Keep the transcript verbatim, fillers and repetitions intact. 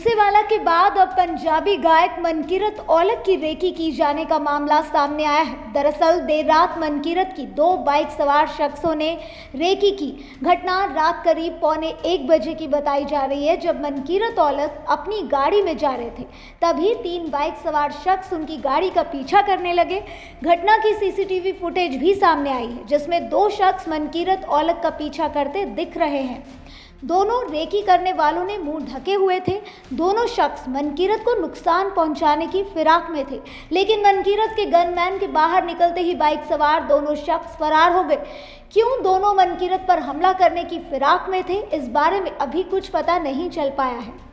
मूसेवाला के बाद अब पंजाबी गायक मनकीरत औलख की रेकी की जाने का मामला सामने आया है। दरअसल देर रात मनकीरत की दो बाइक सवार शख्सों ने रेकी की। घटना रात करीब पौने एक बजे की बताई जा रही है, जब मनकीरत औलख अपनी गाड़ी में जा रहे थे। तभी तीन बाइक सवार शख्स उनकी गाड़ी का पीछा करने लगे। घटना की सीसीटीवी फुटेज भी सामने आई है, जिसमें दो शख्स मनकीरत औलख का पीछा करते दिख रहे हैं। दोनों रेकी करने वालों ने मुंह ढके हुए थे। दोनों शख्स मनकीरत को नुकसान पहुंचाने की फिराक में थे, लेकिन मनकीरत के गनमैन के बाहर निकलते ही बाइक सवार दोनों शख्स फरार हो गए। क्यों दोनों मनकीरत पर हमला करने की फिराक में थे, इस बारे में अभी कुछ पता नहीं चल पाया है।